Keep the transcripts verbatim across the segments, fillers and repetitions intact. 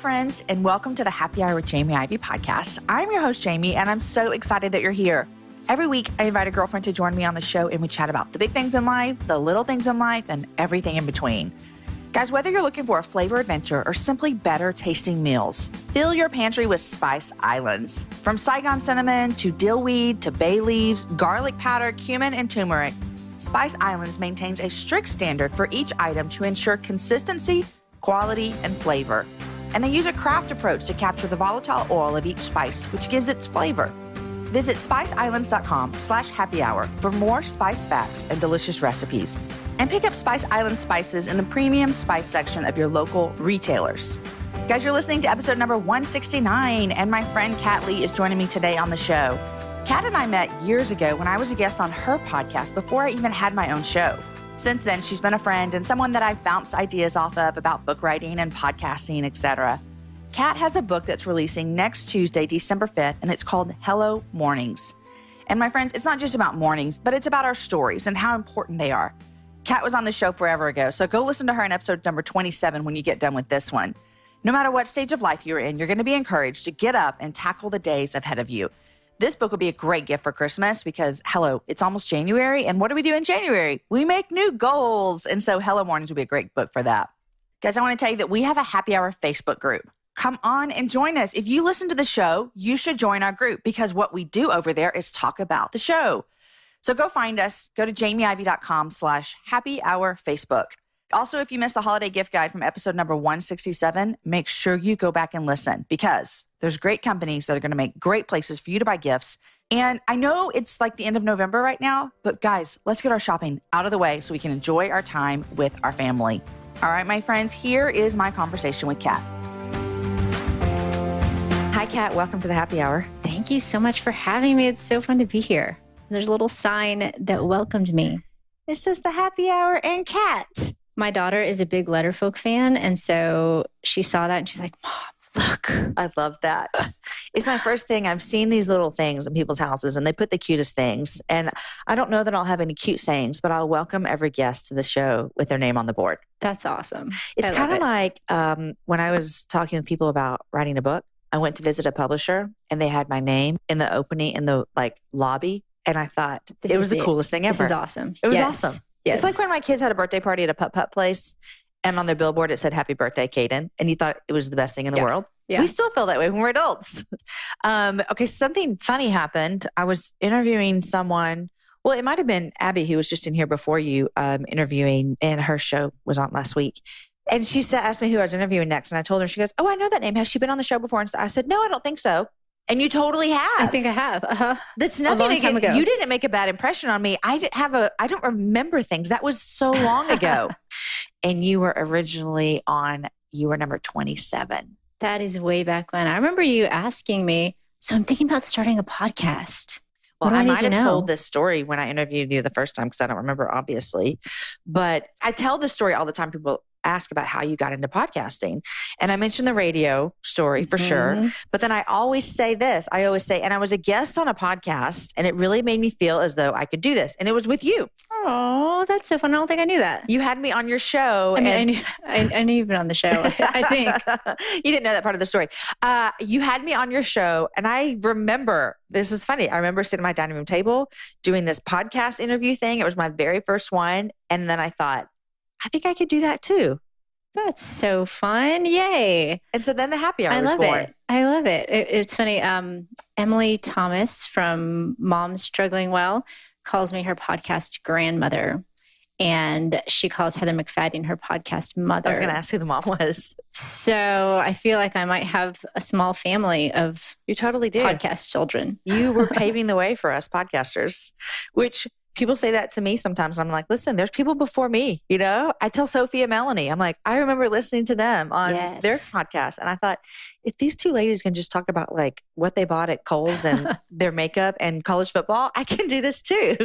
friends, and welcome to the Happy Hour with Jamie Ivey podcast. I'm your host, Jamie, and I'm so excited that you're here. Every week, I invite a girlfriend to join me on the show, and we chat about the big things in life, the little things in life, and everything in between. Guys, whether you're looking for a flavor adventure or simply better tasting meals, fill your pantry with Spice Islands. From Saigon cinnamon to dillweed to bay leaves, garlic powder, cumin, and turmeric, Spice Islands maintains a strict standard for each item to ensure consistency, quality, and flavor. And they use a craft approach to capture the volatile oil of each spice, which gives its flavor. Visit spiceislands.com slash happy hour for more spice facts and delicious recipes. And pick up Spice Island spices in the premium spice section of your local retailers. Guys, you're listening to episode number one sixty-nine, and my friend Kat Lee is joining me today on the show. Kat and I met years ago when I was a guest on her podcast before I even had my own show. Since then, she's been a friend and someone that I've bounced ideas off of about book writing and podcasting, et cetera. Kat has a book that's releasing next Tuesday, December fifth, and it's called Hello Mornings. And my friends, it's not just about mornings, but it's about our stories and how important they are. Kat was on the show forever ago, so go listen to her in episode number twenty-seven when you get done with this one. No matter what stage of life you're in, you're going to be encouraged to get up and tackle the days ahead of you. This book would be a great gift for Christmas because, hello, it's almost January, and what do we do in January? We make new goals, and so Hello Mornings would be a great book for that. Guys, I want to tell you that we have a Happy Hour Facebook group. Come on and join us. If you listen to the show, you should join our group because what we do over there is talk about the show. So go find us. Go to jamieivey.com slash happy hour Facebook. Also, if you missed the holiday gift guide from episode number one sixty-seven, make sure you go back and listen because there's great companies that are going to make great places for you to buy gifts. And I know it's like the end of November right now, but guys, let's get our shopping out of the way so we can enjoy our time with our family. All right, my friends, here is my conversation with Kat. Hi, Kat. Welcome to the Happy Hour. Thank you so much for having me. It's so fun to be here. There's a little sign that welcomed me. It says the Happy Hour and Kat. My daughter is a big Letterfolk fan, and so she saw that and she's like, Mom, look. I love that. It's my first thing. I've seen these little things in people's houses, and they put the cutest things. And I don't know that I'll have any cute sayings, but I'll welcome every guest to the show with their name on the board. That's awesome. It's kind of it. like um, when I was talking with people about writing a book, I went to visit a publisher, and they had my name in the opening, in the like lobby, and I thought, this it was the it. coolest thing ever. This is awesome. It was yes. awesome. Yes. It's like when my kids had a birthday party at a putt-putt place and on their billboard, it said, happy birthday, Caden. And you thought it was the best thing in the yeah. world. Yeah. We still feel that way when we're adults. um, okay. Something funny happened. I was interviewing someone. Well, it might've been Abby who was just in here before you um, interviewing, and her show was on last week. And she said, asked me who I was interviewing next. And I told her, she goes, oh, I know that name. Has she been on the show before? And so I said, no, I don't think so. And you totally have. I think I have. Uh-huh. That's nothing. A long time ago. You didn't make a bad impression on me. I didn't have a, I don't remember things. That was so long ago. And you were originally on, you were number twenty-seven. That is way back when. I remember you asking me, so I'm thinking about starting a podcast. Well, I might have know? told this story when I interviewed you the first time because I don't remember, obviously. But I tell this story all the time. People ask about how you got into podcasting. And I mentioned the radio story for mm-hmm. sure. But then I always say this, I always say, and I was a guest on a podcast and it really made me feel as though I could do this. And it was with you. Oh, that's so fun. I don't think I knew that. You had me on your show. I mean, and- I knew, I, I knew you've been on the show, I think. You didn't know that part of the story. Uh, you had me on your show. And I remember, this is funny. I remember sitting at my dining room table doing this podcast interview thing. It was my very first one. And then I thought, I think I could do that too. That's so fun. Yay. And so then the Happy Hour I was love born. It. I love it. it it's funny. Um, Emily Thomas from Moms Struggling Well calls me her podcast grandmother. And she calls Heather McFadden her podcast mother. I was going to ask who the mom was. So I feel like I might have a small family of you totally do. podcast children. You were paving the way for us podcasters, which... people say that to me sometimes. I'm like, listen, there's people before me, you know? I tell Sophie and Melanie, I'm like, I remember listening to them on yes. their podcast. And I thought, if these two ladies can just talk about like what they bought at Kohl's and their makeup and college football, I can do this too.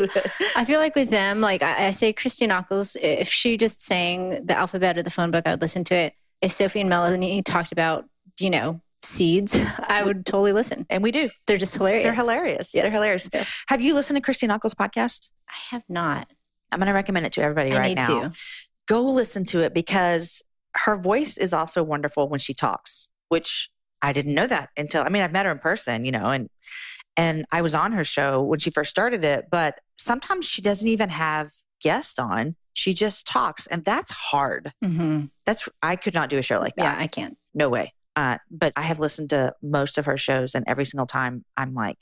I feel like with them, like I, I say Christy Nockels, if she just sang the alphabet of the phone book, I would listen to it. If Sophie and Melanie talked about, you know, seeds, I would totally listen. And we do. They're just hilarious. They're hilarious. Yes. They're hilarious. Yeah. Have you listened to Christy Nockels' podcast? I have not. I'm going to recommend it to everybody I right now. To. Go listen to it because her voice is also wonderful when she talks, which I didn't know that until, I mean, I've met her in person, you know, and, and I was on her show when she first started it, but sometimes she doesn't even have guests on. She just talks, and that's hard. Mm-hmm. That's, I could not do a show like that. Yeah, I can't. No way. Uh, but I have listened to most of her shows, and every single time I'm like,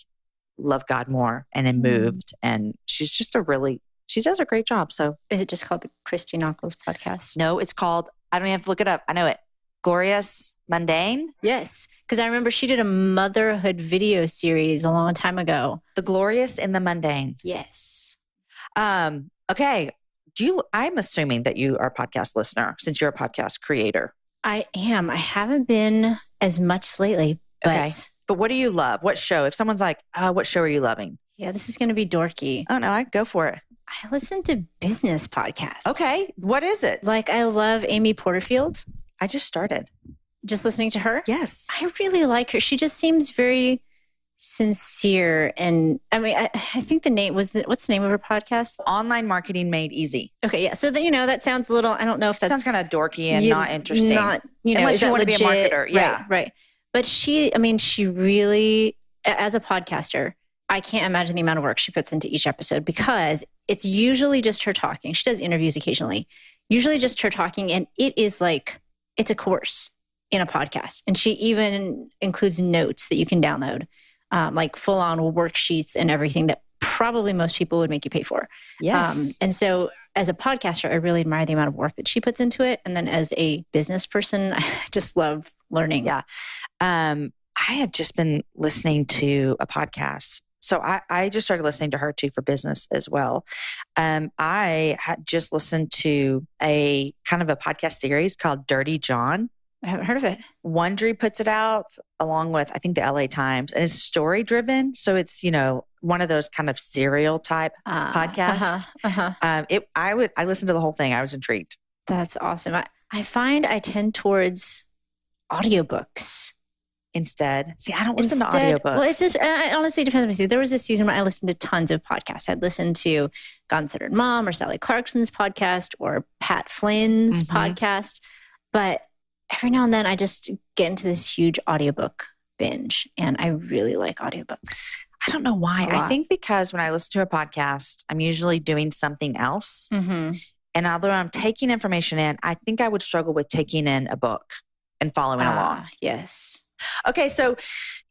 love God more, and then moved. And she's just a really, she does a great job. So is it just called the Christy Nockels podcast? No, it's called, I don't even have to look it up. I know it. Glorious Mundane? Yes. Because I remember she did a motherhood video series a long time ago. The Glorious and the Mundane. Yes. Um, okay. Do you, I'm assuming that you are a podcast listener since you're a podcast creator. I am. I haven't been as much lately, but. Okay. But what do you love? What show? If someone's like, uh, what show are you loving? Yeah, this is going to be dorky. Oh no, I go for it. I listen to business podcasts. Okay. What is it? Like I love Amy Porterfield. I just started. Just listening to her? Yes. I really like her. She just seems very sincere. And I mean, I, I think the name was, the, what's the name of her podcast? Online Marketing Made Easy. Okay. Yeah. So then, you know, that sounds a little, I don't know if that sounds kind of dorky and you, not interesting. Not, you know, unless you want legit, to be a marketer. Yeah. Right. Right. But she, I mean, she really, as a podcaster, I can't imagine the amount of work she puts into each episode because it's usually just her talking. She does interviews occasionally, usually just her talking. And it is like, it's a course in a podcast. And she even includes notes that you can download, um, like full-on worksheets and everything that probably most people would make you pay for. Yes. Um, and so as a podcaster, I really admire the amount of work that she puts into it. And then as a business person, I just love learning. Yeah. Um, I have just been listening to a podcast. So I, I just started listening to her too for business as well. Um, I had just listened to a kind of a podcast series called Dirty John. I haven't heard of it. Wondery puts it out along with, I think, the L A Times, and it's story driven. So it's, you know, one of those kind of serial type uh, podcasts. Uh-huh, uh-huh. Um, it, I would, I listened to the whole thing. I was intrigued. That's awesome. I, I find I tend towards audiobooks instead. See, I don't listen instead, to audiobooks. Well, it's just, it honestly depends on me. There was a season where I listened to tons of podcasts. I'd listened to God-centered Mom or Sally Clarkson's podcast or Pat Flynn's mm-hmm. podcast. But every now and then I just get into this huge audiobook binge, and I really like audiobooks. I don't know why. I think because when I listen to a podcast, I'm usually doing something else. Mm-hmm. And although I'm taking information in, I think I would struggle with taking in a book and following ah, along. Yes. Okay. So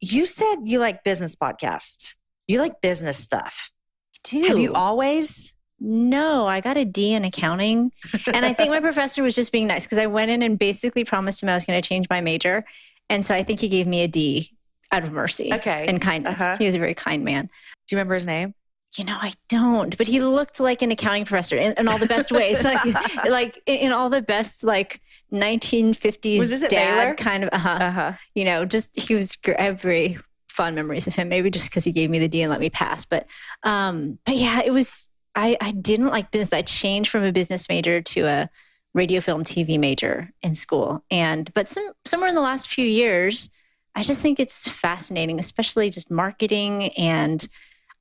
you said you like business podcasts. You like business stuff. I do. Have you always? No, I got a D in accounting. And I think my professor was just being nice because I went in and basically promised him I was going to change my major. And so I think he gave me a D out of mercy. Okay. And kindness. Uh-huh. He was a very kind man. Do you remember his name? You know, I don't, but he looked like an accounting professor in, in all the best ways, like like in all the best, like nineteen fifties was this dad Baylor? Kind of, uh-huh, uh-huh. You know, just, he was, I have very fond memories of him, maybe just because he gave me the D and let me pass. But, um, but yeah, it was, I, I didn't like business. I changed from a business major to a radio, film, T V major in school. And, but some, somewhere in the last few years, I just think it's fascinating, especially just marketing. And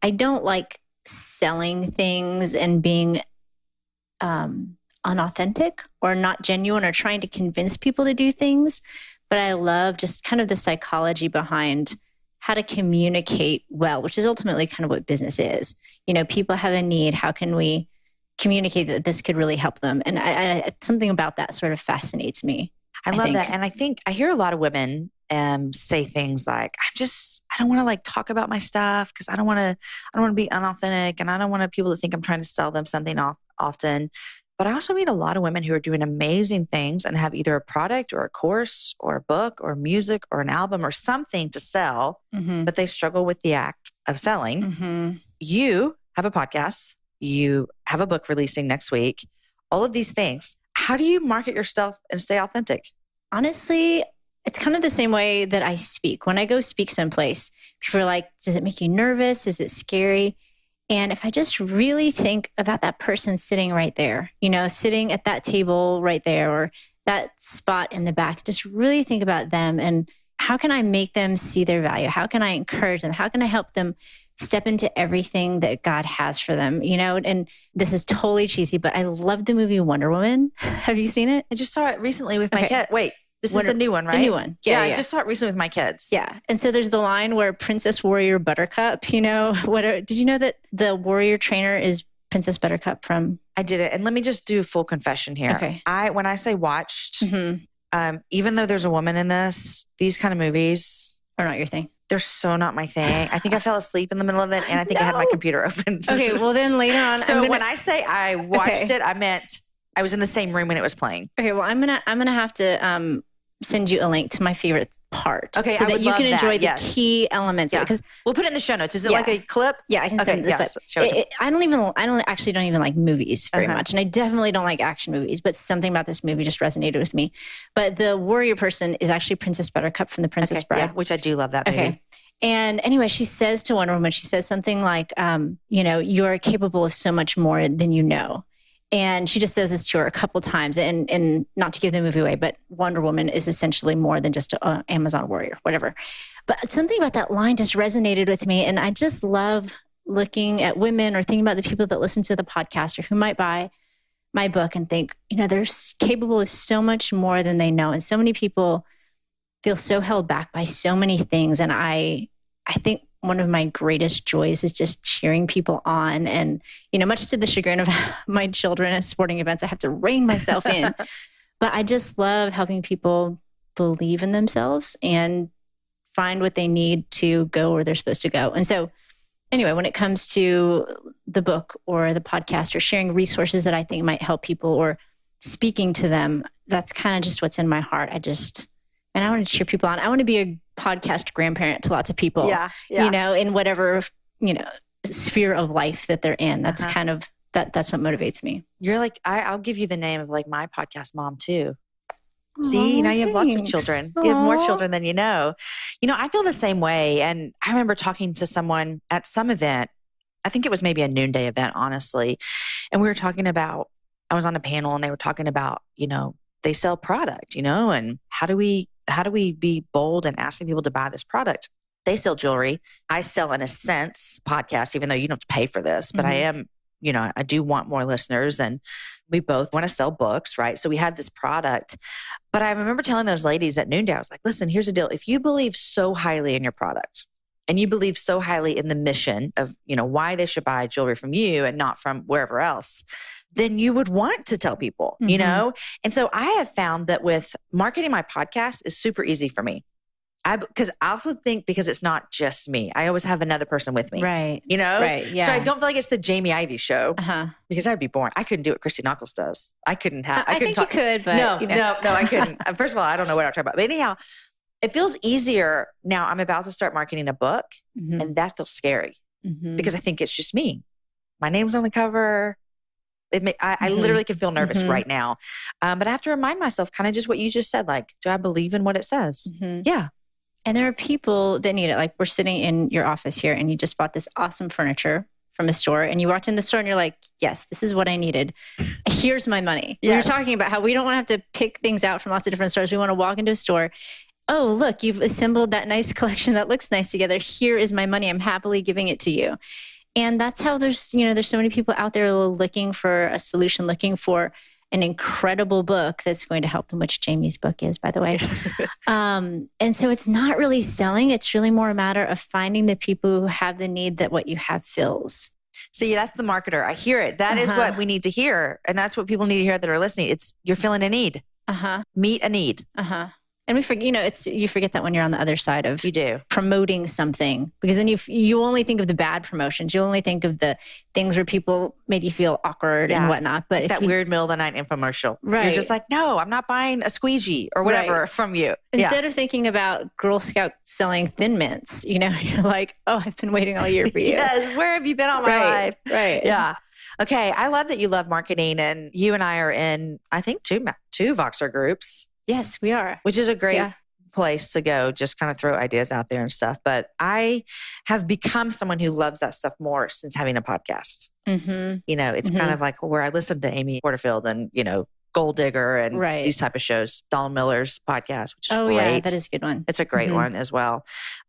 I don't like selling things and being um, unauthentic or not genuine or trying to convince people to do things. But I love just kind of the psychology behind how to communicate well, which is ultimately kind of what business is. You know, people have a need. How can we communicate that this could really help them? And I, I, something about that sort of fascinates me. I, I love think. that. And I think I hear a lot of women Um, say things like, I'm just, I don't want to like talk about my stuff because I don't want to, I don't want to be unauthentic, and I don't want people to think I'm trying to sell them something off, often. But I also meet a lot of women who are doing amazing things and have either a product or a course or a book or music or an album or something to sell, mm-hmm. but they struggle with the act of selling. Mm-hmm. You have a podcast, you have a book releasing next week, all of these things. How do you market yourself and stay authentic? Honestly, it's kind of the same way that I speak. When I go speak someplace, people are like, does it make you nervous? Is it scary? And if I just really think about that person sitting right there, you know, sitting at that table right there or that spot in the back, just really think about them and how can I make them see their value? How can I encourage them? How can I help them step into everything that God has for them, you know? And this is totally cheesy, but I love the movie Wonder Woman. Have you seen it? I just saw it recently with my okay. cat. Wait. This Wonder- is the new one, right? The new one. Yeah, yeah, yeah. I just saw it recently with my kids. Yeah. And so there's the line where Princess Warrior Buttercup, you know, what are, did you know that the warrior trainer is Princess Buttercup from? I did it. And let me just do full confession here. Okay. I, when I say watched, mm-hmm. um, even though there's a woman in this, these kind of movies are not your thing. They're so not my thing. I think I fell asleep in the middle of it, and I think no. I had my computer open. Okay, well then later on. So gonna... when I say I watched okay. it, I meant I was in the same room when it was playing. Okay, well I'm gonna I'm gonna have to um, send you a link to my favorite part, okay, so I that would you love can enjoy that. the yes. key elements. Yeah, because we'll put it in the show notes. Is it yeah. like a clip? Yeah, I can send okay, the yes. clip. Show it, it, I don't even I don't actually don't even like movies very uh-huh. much, and I definitely don't like action movies. But something about this movie just resonated with me. But the warrior person is actually Princess Buttercup from The Princess okay, Bride, yeah, which I do love that movie. Okay. And anyway, she says to Wonder Woman, she says something like, um, you know, you're capable of so much more than you know. And she just says this to her a couple times. And and not to give the movie away, but Wonder Woman is essentially more than just an Amazon warrior, whatever. But something about that line just resonated with me. And I just love looking at women or thinking about the people that listen to the podcast or who might buy my book and think, you know, they're capable of so much more than they know. And so many people feel so held back by so many things. And I I think one of my greatest joys is just cheering people on. And, you know, much to the chagrin of my children at sporting events, I have to rein myself in. But I just love helping people believe in themselves and find what they need to go where they're supposed to go. And so anyway, when it comes to the book or the podcast or sharing resources that I think might help people or speaking to them, that's kind of just what's in my heart. I just... And I want to cheer people on. I want to be a podcast grandparent to lots of people, yeah, yeah. you know, in whatever, you know, sphere of life that they're in. That's uh-huh. kind of, that. that's what motivates me. You're like, I, I'll give you the name of like my podcast mom too. Aww, See, now you have thanks. lots of children. Aww. You have more children than you know. You know, I feel the same way. And I remember talking to someone at some event. I think it was maybe a noonday event, honestly. And we were talking about, I was on a panel and they were talking about, you know, they sell product, you know, and how do we, how do we be bold in asking people to buy this product? They sell jewelry. I sell, in a sense, podcasts, even though you don't have to pay for this, but mm-hmm. I am, you know, I do want more listeners and we both want to sell books, right? So we had this product, but I remember telling those ladies at noonday, I was like, listen, here's the deal. If you believe so highly in your product and you believe so highly in the mission of, you know, why they should buy jewelry from you and not from wherever else, then you would want to tell people, you mm-hmm. know? And so I have found that with marketing my podcast is super easy for me. I, because I also think because it's not just me, I always have another person with me, right? You know? Right. Yeah. So I don't feel like it's the Jamie Ivey show uh-huh. because I'd be boring. I couldn't do what Christy Nockels does. I couldn't have, I, I couldn't think talk. You could, but no, you know. no, no, I couldn't. First of all, I don't know what I'll talk about. But anyhow, it feels easier now. I'm about to start marketing a book mm-hmm. and that feels scary mm-hmm. because I think it's just me. My name's on the cover. It may, I, mm-hmm. I literally can feel nervous mm-hmm. right now. Um, but I have to remind myself kind of just what you just said. Like, do I believe in what it says? Mm-hmm. Yeah. And there are people that need it. Like we're sitting in your office here and you just bought this awesome furniture from a store and you walked in the store and you're like, yes, this is what I needed. Here's my money. Yes. We were talking about how we don't want to have to pick things out from lots of different stores. We want to walk into a store. Oh, look, you've assembled that nice collection that looks nice together. Here is my money. I'm happily giving it to you. And that's how there's, you know, there's so many people out there looking for a solution, looking for an incredible book that's going to help them, which Jamie's book is, by the way. um, and so it's not really selling. It's really more a matter of finding the people who have the need that what you have fills. See, that's the marketer. I hear it. That uh-huh. is what we need to hear. And that's what people need to hear that are listening. It's you're feeling a need. Uh-huh. Meet a need. Uh-huh. And we forget, you know, it's, you forget that when you're on the other side of you do promoting something, because then you, you only think of the bad promotions. You only think of the things where people made you feel awkward yeah. and whatnot. But that if you, weird middle of the night infomercial, right. You're just like, no, I'm not buying a squeegee or whatever right. from you. Instead yeah. of thinking about Girl Scout selling Thin Mints, you know, you're like, oh, I've been waiting all year for you. Yes. Where have you been all my right. life? Right. Yeah. Okay. I love that you love marketing and you and I are in, I think two, two Voxer groups. Yes, we are. Which is a great yeah. place to go, just kind of throw ideas out there and stuff. But I have become someone who loves that stuff more since having a podcast. Mm-hmm. You know, it's mm-hmm. kind of like where I listened to Amy Porterfield and, you know, Gold Digger and right. these type of shows, Don Miller's podcast, which is oh, great. Oh yeah, that is a good one. It's a great mm-hmm. one as well.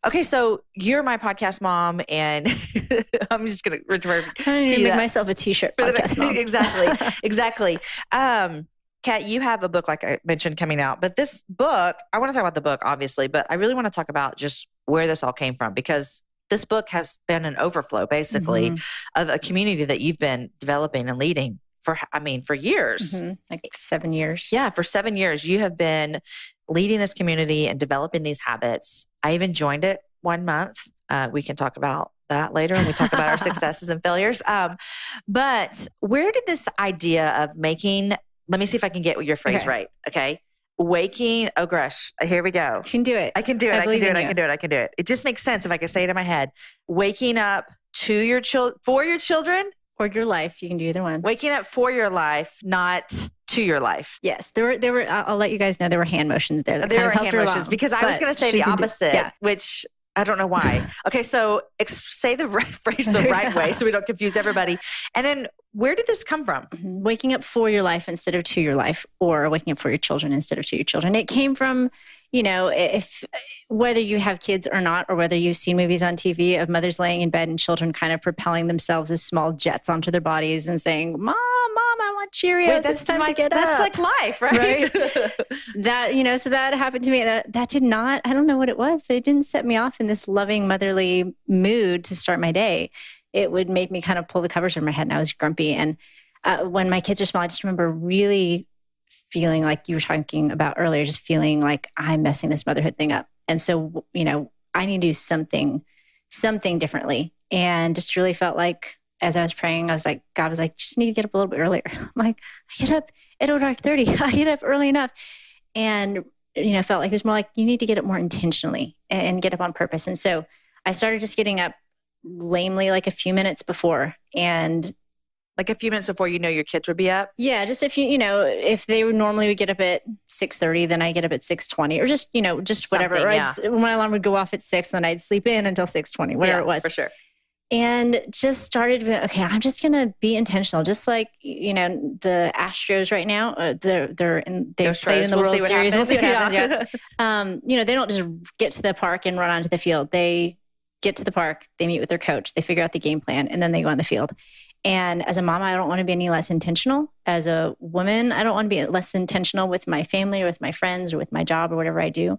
Okay, so you're my podcast mom and I'm just going to return to you. I'm going to make that. myself a t-shirt podcast mom. Exactly, exactly. Um, Kat, you have a book, like I mentioned, coming out, but this book, I want to talk about the book, obviously, but I really want to talk about just where this all came from, because this book has been an overflow, basically, mm-hmm. of a community that you've been developing and leading for, I mean, for years. Mm-hmm. Like seven years. Yeah, for seven years, you have been leading this community and developing these habits. I even joined it one month. Uh, we can talk about that later when we talk about our successes and failures. Um, but where did this idea of making... Let me see if I can get your phrase okay. right. Okay. Waking. Oh gosh. Here we go. You can do it. I can do it. I, I can do it. I can do it. I can do it. It just makes sense if I can say it in my head. Waking up to your children, for your children. Or your life. You can do either one. Waking up for your life, not to your life. Yes. There were, there were, I'll let you guys know there were hand motions there. That there were hand motions along, because I was going to say the opposite, do, yeah. which I don't know why. Okay. So ex- say the right phrase the right way so we don't confuse everybody. And then where did this come from? Waking up for your life instead of to your life, or waking up for your children instead of to your children. It came from, you know, if whether you have kids or not, or whether you've seen movies on T V of mothers laying in bed and children kind of propelling themselves as small jets onto their bodies and saying, Mom, Mom, I want Cheerios. Wait, that's it's time my, to get that's up. That's like life, right? right? That, you know, so that happened to me. That, that did not, I don't know what it was, but it didn't set me off in this loving motherly mood to start my day. It would make me kind of pull the covers over my head, and I was grumpy. And uh, when my kids were small, I just remember really feeling like you were talking about earlier, just feeling like I'm messing this motherhood thing up. And so, you know, I need to do something, something differently. And just really felt like as I was praying, I was like, God was like, just need to get up a little bit earlier. I'm like, I get up at dark thirty. I get up early enough. And, you know, felt like it was more like you need to get up more intentionally and get up on purpose. And so I started just getting up lamely like a few minutes before, and like a few minutes before, you know, your kids would be up. Yeah. Just if you, you know, if they would normally would get up at six thirty, then I get up at six twenty, or just, you know, just whatever. Or yeah. My alarm would go off at six, then I'd sleep in until six twenty, whatever yeah, it was. For sure. And just started, okay, I'm just going to be intentional. Just like, you know, the Astros right now, uh, they're, they're in, they played in the we'll World Series. Happens. We'll see what yeah. happens. Yeah. um, you know, they don't just get to the park and run onto the field. They get to the park, they meet with their coach, they figure out the game plan, and then they go on the field. And as a mom, I don't want to be any less intentional. As a woman, I don't want to be less intentional with my family or with my friends or with my job or whatever I do.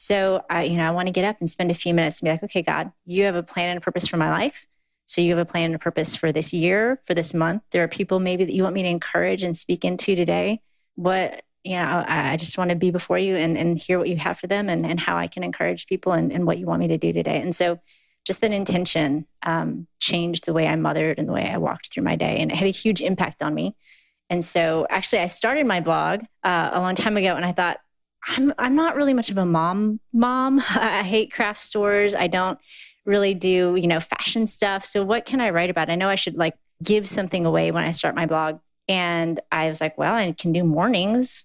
So I, you know, I want to get up and spend a few minutes and be like, okay, God, you have a plan and a purpose for my life. So you have a plan and a purpose for this year, for this month. There are people maybe that you want me to encourage and speak into today. What, you know, I, I just want to be before you and, and hear what you have for them and, and how I can encourage people and, and what you want me to do today. And so just that intention um, changed the way I mothered and the way I walked through my day. And it had a huge impact on me. And so actually I started my blog uh, a long time ago, and I thought, I'm I'm not really much of a mom mom. I hate craft stores. I don't really do, you know, fashion stuff. So what can I write about? I know I should like give something away when I start my blog. And I was like, well, I can do mornings.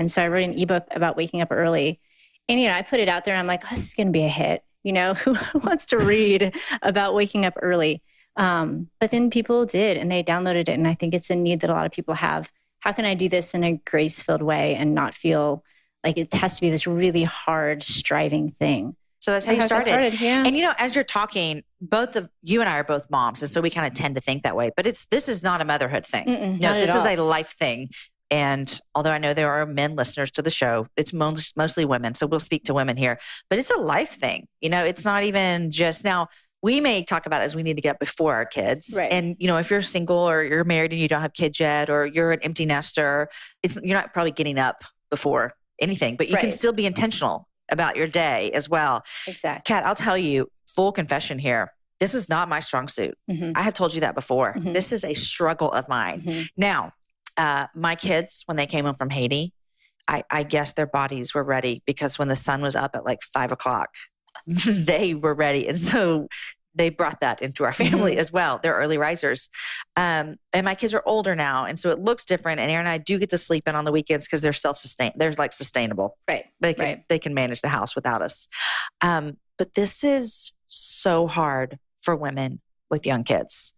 And so I wrote an ebook about waking up early. And, you know, I put it out there and I'm like, oh, this is going to be a hit. You know, who wants to read about waking up early? Um, but then people did, and they downloaded it. And I think it's a need that a lot of people have. How can I do this in a grace-filled way and not feel like it has to be this really hard, striving thing? So that's how you started. started yeah. And, you know, as you're talking, both of you and I are both moms. And so we kind of tend to think that way, but it's, this is not a motherhood thing. Mm-mm, no, this is a life thing. And although I know there are men listeners to the show, it's mostly women. So we'll speak to women here, but it's a life thing. You know, it's not even just now. We may talk about it as we need to get before our kids. Right. And, you know, if you're single or you're married and you don't have kids yet, or you're an empty nester, it's, you're not probably getting up before anything, but you right. can still be intentional about your day as well. Exactly. Kat, I'll tell you, full confession here. This is not my strong suit. Mm-hmm. I have told you that before. Mm-hmm. This is a struggle of mine. Mm-hmm. Now, Uh, my kids, when they came home from Haiti, I, I guess their bodies were ready, because when the sun was up at like five o'clock, they were ready. And so they brought that into our family as well. They're early risers. Um, and my kids are older now. And so it looks different. And Aaron and I do get to sleep in on the weekends because they're self-sustained. They're like sustainable. Right. They can, right. they can manage the house without us. Um, but this is so hard for women with young kids.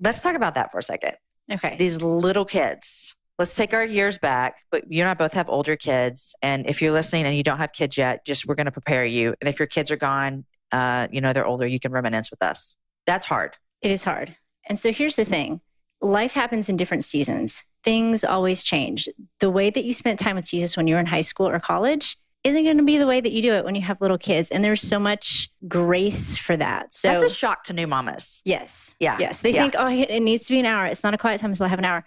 Let's talk about that for a second. Okay. These little kids, let's take our years back, but you and I both have older kids. And if you're listening and you don't have kids yet, just, we're going to prepare you. And if your kids are gone, uh, you know, they're older, you can reminisce with us. That's hard. It is hard. And so here's the thing. Life happens in different seasons. things always change. The way that you spent time with Jesus when you were in high school or college isn't going to be the way that you do it when you have little kids. And there's so much grace for that. So that's a shock to new mamas. Yes. Yeah. Yes. They yeah. think, oh, it needs to be an hour. It's not a quiet time, so I'll have an hour.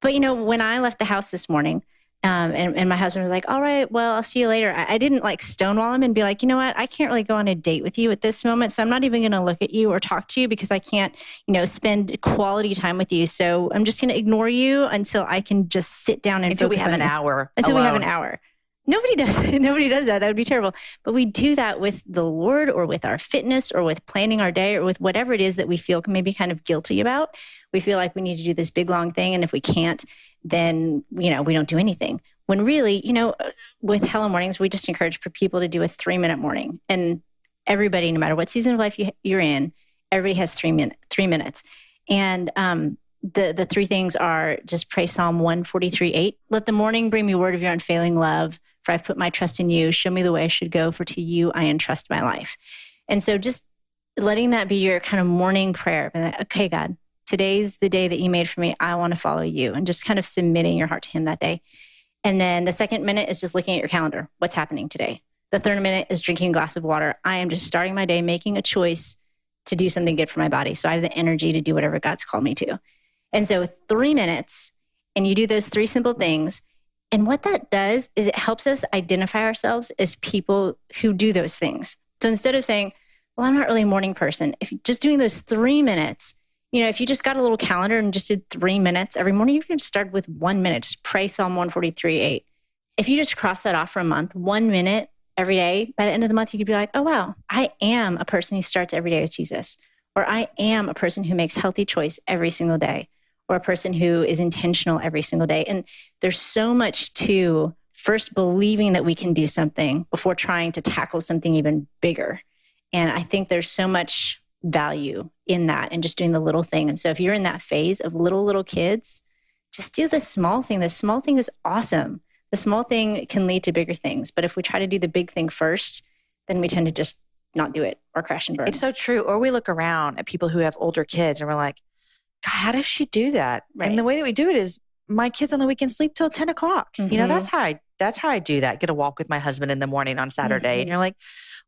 But you know, when I left the house this morning, Um, and, and my husband was like, all right, well, I'll see you later. I, I didn't like stonewall him and be like, you know what? I can't really go on a date with you at this moment. So I'm not even going to look at you or talk to you because I can't, you know, spend quality time with you. So I'm just going to ignore you until I can just sit down and until focus we have on an hour. Until alone. we have an hour. Nobody does. Nobody does that. That would be terrible. But we do that with the Lord or with our fitness or with planning our day or with whatever it is that we feel maybe kind of guilty about. We feel like we need to do this big, long thing. And if we can't, then, you know, we don't do anything. When really, you know, with Hello Mornings, we just encourage people to do a three minute morning. And everybody, no matter what season of life you, you're in, everybody has three, min- three minutes. And um, the, the three things are just pray Psalm one forty-three eight. Let the morning bring me word of your unfailing love, for I've put my trust in you. Show me the way I should go, for to you I entrust my life. And so just letting that be your kind of morning prayer. Like, okay, God, today's the day that you made for me. I want to follow you, and just kind of submitting your heart to him that day. And then the second minute is just looking at your calendar. What's happening today? The third minute is drinking a glass of water. I am just starting my day, making a choice to do something good for my body. So I have the energy to do whatever God's called me to. And so three minutes, and you do those three simple things. And what that does is it helps us identify ourselves as people who do those things. So instead of saying, well, I'm not really a morning person, if just doing those three minutes, you know, if you just got a little calendar and just did three minutes every morning, you can start with one minute. Just pray Psalm one forty-three eight. If you just cross that off for a month, one minute every day, by the end of the month, you could be like, oh, wow, I am a person who starts every day with Jesus. Or I am a person who makes healthy choice every single day. Or a person who is intentional every single day. And there's so much to first believing that we can do something before trying to tackle something even bigger. And I think there's so much value in that and just doing the little thing. And so if you're in that phase of little, little kids, just do the small thing. The small thing is awesome. The small thing can lead to bigger things. But if we try to do the big thing first, then we tend to just not do it or crash and burn. It's so true. Or we look around at people who have older kids and we're like, God, how does she do that? Right. And the way that we do it is my kids on the weekend sleep till ten o'clock. Mm-hmm. You know, that's how I, that's how I do that. Get a walk with my husband in the morning on Saturday. Mm-hmm. And you're like,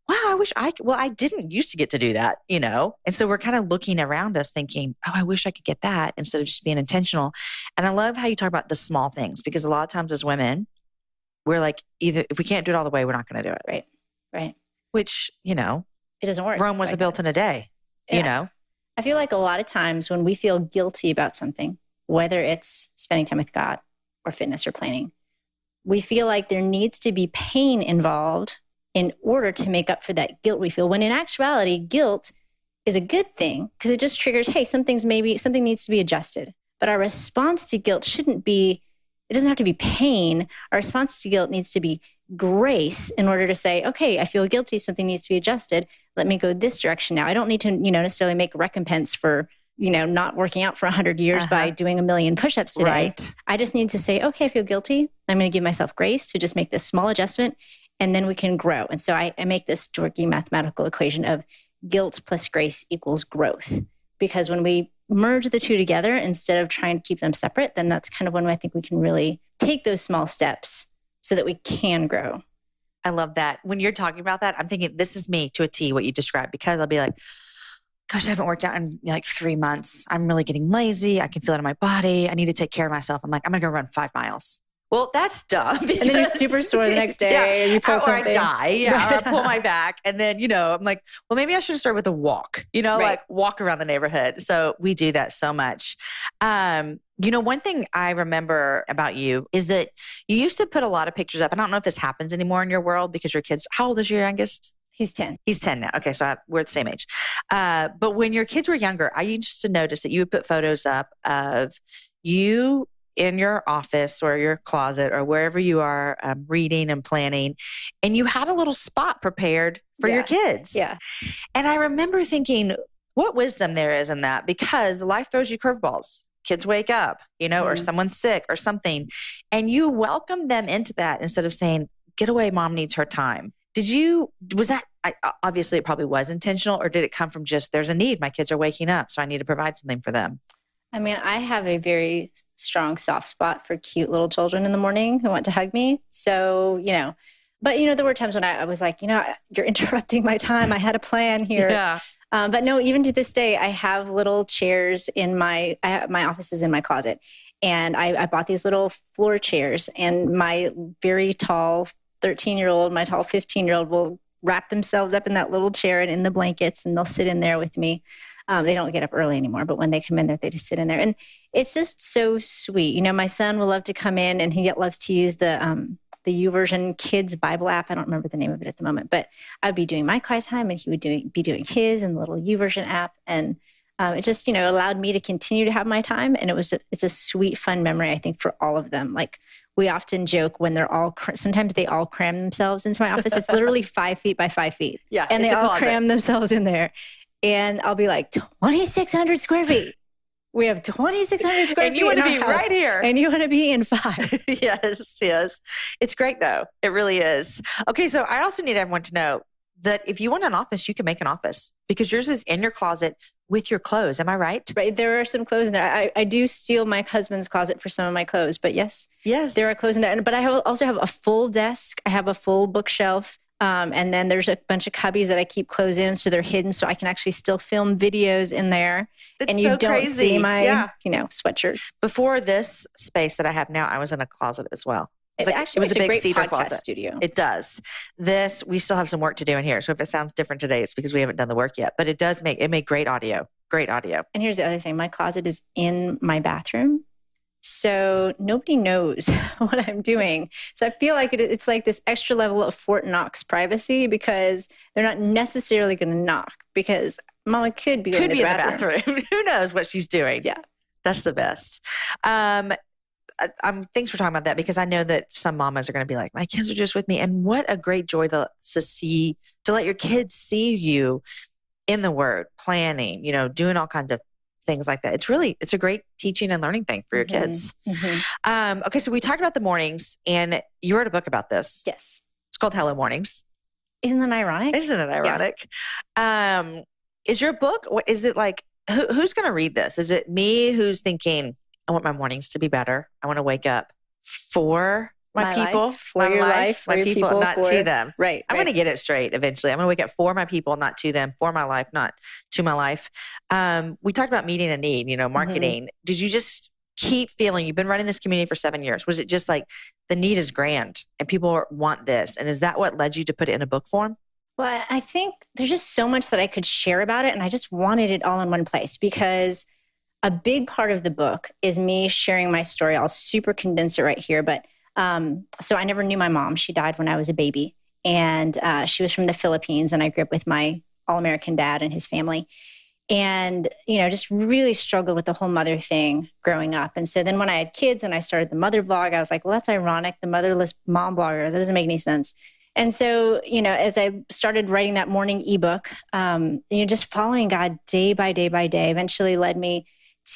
wow, I wish I could. Well, I didn't used to get to do that, you know? And so we're kind of looking around us thinking, oh, I wish I could get that, instead of just being intentional. And I love how you talk about the small things, because a lot of times as women, we're like, either if we can't do it all the way, we're not going to do it. Right. Right. Which, you know, it doesn't work. Rome wasn't built in a day, yeah. you know? I feel like a lot of times when we feel guilty about something, whether it's spending time with God or fitness or planning, we feel like there needs to be pain involved in order to make up for that guilt we feel. When in actuality, guilt is a good thing because it just triggers, hey, something's maybe, something needs to be adjusted. But our response to guilt shouldn't be, it doesn't have to be pain. Our response to guilt needs to be grace in order to say, okay, I feel guilty. Something needs to be adjusted. Let me go this direction now. I don't need to, you know, necessarily make recompense for, you know, not working out for a hundred years uh-huh. by doing a million push-ups today. Right. I just need to say, okay, I feel guilty. I'm going to give myself grace to just make this small adjustment, and then we can grow. And so I, I make this dorky mathematical equation of guilt plus grace equals growth. Because when we merge the two together, instead of trying to keep them separate, then that's kind of when I think we can really take those small steps so that we can grow. I love that. When you're talking about that, I'm thinking, this is me to a T, what you described, because I'll be like, gosh, I haven't worked out in like three months. I'm really getting lazy. I can feel it in my body. I need to take care of myself. I'm like, I'm going to go run five miles. Well, that's dumb. And then you're super sore the next day. Yeah. And you pull or something. I die. Yeah. Right. I pull my back. And then, you know, I'm like, well, maybe I should start with a walk, you know, right. like walk around the neighborhood. So we do that so much. Um, you know, one thing I remember about you is that you used to put a lot of pictures up. I don't know if this happens anymore in your world because your kids, how old is your youngest? He's ten. He's ten now. Okay. So I, we're the same age. Uh, but when your kids were younger, I used to notice that you would put photos up of you in your office or your closet or wherever you are um, reading and planning. And you had a little spot prepared for yeah. your kids. Yeah. And I remember thinking what wisdom there is in that, because life throws you curveballs. Kids wake up, you know, mm-hmm. or someone's sick or something. And you welcome them into that instead of saying, get away, mom needs her time. Did you, was that, I, obviously it probably was intentional, or did it come from just, there's a need, my kids are waking up, so I need to provide something for them? I mean, I have a very strong soft spot for cute little children in the morning who want to hug me. So, you know, but, you know, there were times when I, I was like, you know, you're interrupting my time. I had a plan here. Yeah. Um, but no, even to this day, I have little chairs in my, I have, my office is in my closet. And I, I bought these little floor chairs, and my very tall thirteen-year-old, my tall fifteen-year-old will wrap themselves up in that little chair and in the blankets, and they'll sit in there with me. Um, they don't get up early anymore, but when they come in there, they just sit in there. And it's just so sweet. You know, my son will love to come in, and he loves to use the um, the YouVersion Kids Bible app. I don't remember the name of it at the moment, but I'd be doing my quiet time, and he would do, be doing his and the little YouVersion app. And um, it just, you know, allowed me to continue to have my time. And it was, a, it's a sweet, fun memory, I think, for all of them. Like, we often joke when they're all, cr- sometimes they all cram themselves into my office. It's literally five feet by five feet. Yeah, and they all closet. cram themselves in there. And I'll be like, twenty-six hundred square feet. We have twenty-six hundred square feet. And you want to be right here. And you want to be in five. Yes, yes. It's great, though. It really is. Okay, so I also need everyone to know that if you want an office, you can make an office, because yours is in your closet with your clothes. Am I right? Right. There are some clothes in there. I, I do steal my husband's closet for some of my clothes, but yes, yes, there are clothes in there. But I have, also have a full desk. I have a full bookshelf. Um, and then there's a bunch of cubbies that I keep clothes in, so they're hidden, so I can actually still film videos in there. That's and you so don't crazy. see my, yeah. you know, sweatshirt. Before this space that I have now, I was in a closet as well. It's it like, actually it was a big great cedar closet studio. It does. This, we still have some work to do in here. So if it sounds different today, it's because we haven't done the work yet, but it does make, it made great audio, great audio. And here's the other thing. My closet is in my bathroom. So nobody knows what I'm doing. So I feel like it, it's like this extra level of Fort Knox privacy, because they're not necessarily going to knock, because Mama could be, could in, the be in the bathroom. Who knows what she's doing? Yeah. That's the best. Um, I, I'm, thanks for talking about that, because I know that some mamas are going to be like, my kids are just with me. And what a great joy to, to see, to let your kids see you in the Word, planning, you know, doing all kinds of things like that. It's really, it's a great teaching and learning thing for your mm-hmm. kids. Mm-hmm. Um, okay. So we talked about the mornings, and you wrote a book about this. Yes. It's called Hello Mornings. Isn't that ironic? Isn't it ironic? Yeah. Um, is your book, is it like, who, who's going to read this? Is it me who's thinking, I want my mornings to be better. I want to wake up for my, my people, life, for my your life, life for my people, people, not for, to them. Right. I'm right. going to get it straight eventually. I'm going to wake up for my people, not to them, for my life, not to my life. Um, we talked about meeting a need, you know, marketing. Mm-hmm. Did you just keep feeling, you've been running this community for seven years. Was it just like the need is grand and people want this? And is that what led you to put it in a book form? Well, I think there's just so much that I could share about it. And I just wanted it all in one place, because a big part of the book is me sharing my story. I'll super condense it right here, but Um, so I never knew my mom. She died when I was a baby, and uh, she was from the Philippines, and I grew up with my all-American dad and his family, and, you know, just really struggled with the whole mother thing growing up. And so then when I had kids and I started the mother blog, I was like, well, that's ironic. The motherless mom blogger, that doesn't make any sense. And so, you know, as I started writing that morning ebook, um, you know, just following God day by day by day eventually led me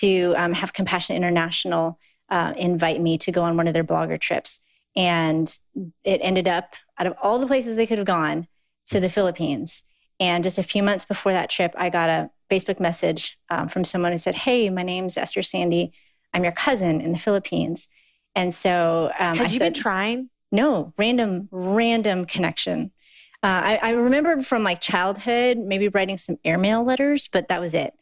to um, have Compassion International Uh, invite me to go on one of their blogger trips. And it ended up, out of all the places they could have gone, to the Philippines. And just a few months before that trip, I got a Facebook message um, from someone who said, hey, my name's Esther Sandy. I'm your cousin in the Philippines. And so um, Had I you said, been trying? No, random, random connection. Uh, I, I remembered from like childhood, maybe writing some airmail letters, but that was it.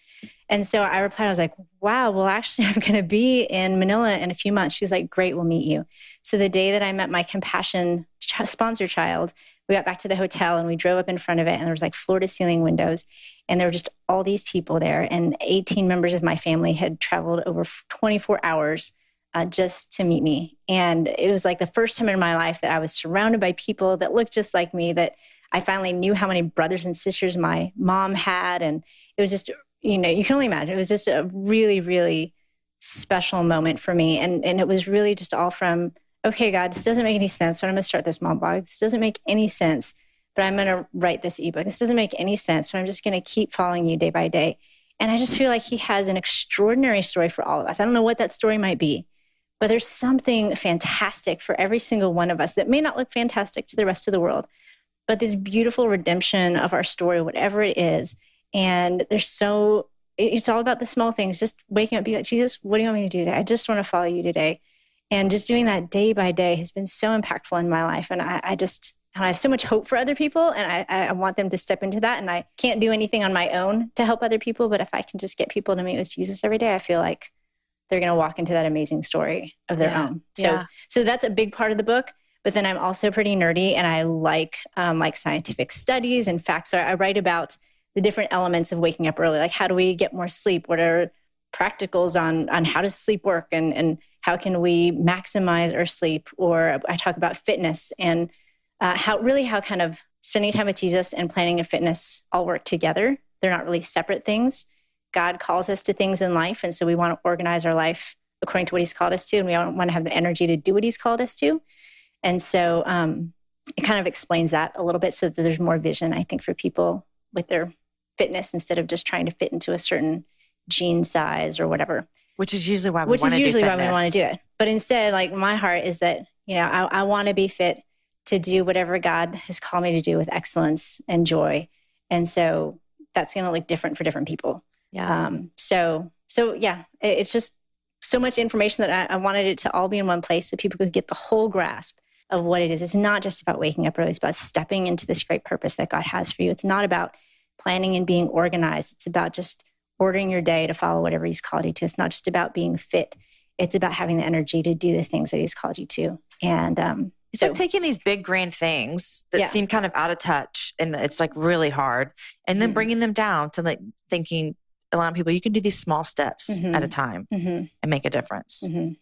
And so I replied, I was like, wow, well, actually, I'm going to be in Manila in a few months. She's like, great, we'll meet you. So the day that I met my Compassion ch- sponsor child, we got back to the hotel and we drove up in front of it, and there was like floor to ceiling windows. And there were just all these people there. And eighteen members of my family had traveled over twenty-four hours uh, just to meet me. And it was like the first time in my life that I was surrounded by people that looked just like me, that I finally knew how many brothers and sisters my mom had. And it was just, you know, you can only imagine. It was just a really, really special moment for me. And and it was really just all from, okay, God, this doesn't make any sense, but I'm going to start this mom blog. This doesn't make any sense, but I'm going to write this ebook. This doesn't make any sense, but I'm just going to keep following you day by day. And I just feel like He has an extraordinary story for all of us. I don't know what that story might be, but there's something fantastic for every single one of us that may not look fantastic to the rest of the world, but this beautiful redemption of our story, whatever it is. And there's so it's all about the small things. Just waking up, be like, Jesus, what do you want me to do today? I just want to follow you today. And just doing that day by day has been so impactful in my life. And I, I just, I have so much hope for other people, and I, I want them to step into that. And I can't do anything on my own to help other people, but if I can just get people to meet with Jesus every day, I feel like they're going to walk into that amazing story of their yeah. own. So, yeah. so that's a big part of the book. But then I'm also pretty nerdy, and I like um, like scientific studies and facts. So I write about the different elements of waking up early, like how do we get more sleep? What are practicals on on how does sleep work, and and how can we maximize our sleep? Or I talk about fitness and uh, how really how kind of spending time with Jesus and planning and fitness all work together. They're not really separate things. God calls us to things in life, and so we want to organize our life according to what He's called us to, and we want to have the energy to do what He's called us to. And so um, it kind of explains that a little bit, so that there's more vision, I think, for people with their fitness, instead of just trying to fit into a certain gene size or whatever. Which is usually why we want to do fitness. Which is usually why we want to do it. But instead, like, my heart is that, you know, I, I want to be fit to do whatever God has called me to do with excellence and joy. And so that's going to look different for different people. Yeah. Um, so, so yeah, it, it's just so much information that I, I wanted it to all be in one place so people could get the whole grasp of what it is. It's not just about waking up early. It's about stepping into this great purpose that God has for you. It's not about planning and being organized. It's about just ordering your day to follow whatever He's called you to. It's not just about being fit. It's about having the energy to do the things that He's called you to. And um, it's so, like taking these big, grand things that yeah. seem kind of out of touch, and it's like really hard, and then mm-hmm. bringing them down to like thinking, allowing people, you can do these small steps mm-hmm. at a time mm-hmm. and make a difference. Mm-hmm.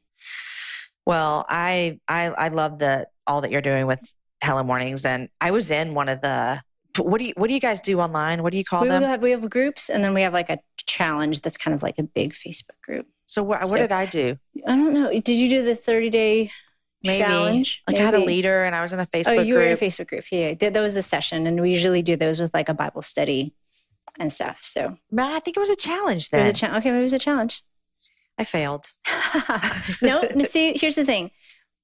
Well, I, I, I love the, all that you're doing with Hello Mornings. And I was in one of the, what do you, what do you guys do online? What do you call we them? Have, we have groups, and then we have like a challenge that's kind of like a big Facebook group. So what, what so, did I do? I don't know. Did you do the thirty day Maybe. Challenge? Like Maybe. I had a leader, and I was in a Facebook group. Oh, you group. were in a Facebook group. Yeah. That was a session. And we usually do those with like a Bible study and stuff. So I think it was a challenge then. It was a cha- okay. Maybe it was a challenge. I failed. No, see, here's the thing.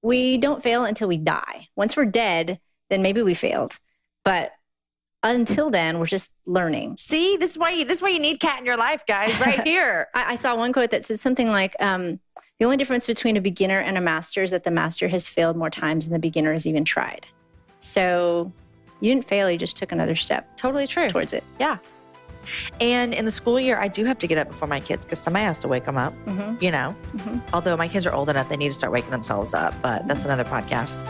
We don't fail until we die. Once we're dead, then maybe we failed. But until then, we're just learning. See, this is why you, this is why you need Kat in your life, guys, right here. I, I saw one quote that says something like, um, the only difference between a beginner and a master is that the master has failed more times than the beginner has even tried. So you didn't fail. You just took another step. Totally true. Towards it. Yeah. And in the school year, I do have to get up before my kids because somebody has to wake them up, mm-hmm. you know, mm-hmm. although my kids are old enough, they need to start waking themselves up, but that's another podcast.